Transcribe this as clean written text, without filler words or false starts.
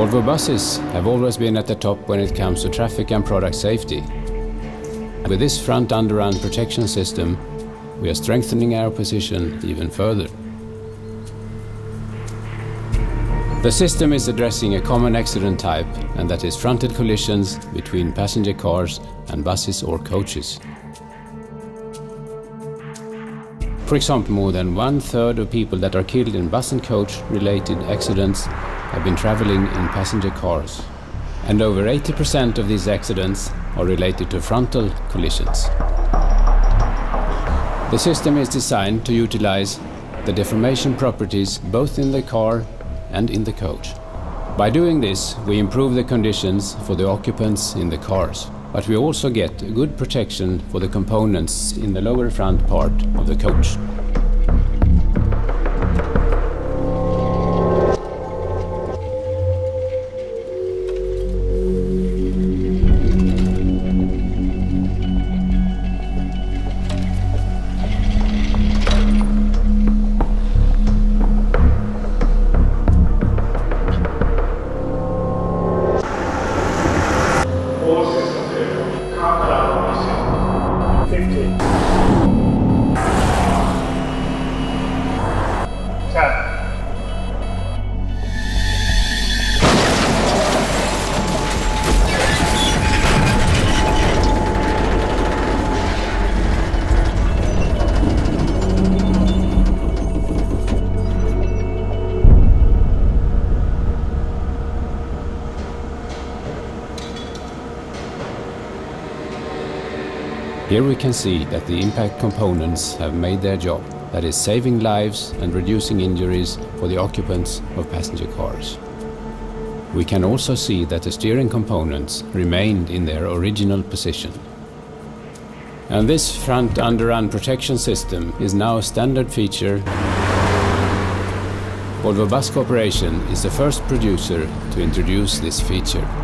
Volvo buses have always been at the top when it comes to traffic and product safety. With this front under-arm protection system, we are strengthening our position even further. The system is addressing a common accident type, and that is frontal collisions between passenger cars and buses or coaches. For example, more than 1/3 of people that are killed in bus and coach-related accidents have been traveling in passenger cars. And over 80% of these accidents are related to frontal collisions. The system is designed to utilize the deformation properties both in the car and in the coach. By doing this, we improve the conditions for the occupants in the cars, but we also get good protection for the components in the lower front part of the coach. Here we can see that the impact components have made their job, that is saving lives and reducing injuries for the occupants of passenger cars. We can also see that the steering components remained in their original position. And this front under-arm protection system is now a standard feature. Volvo Bus Corporation is the first producer to introduce this feature.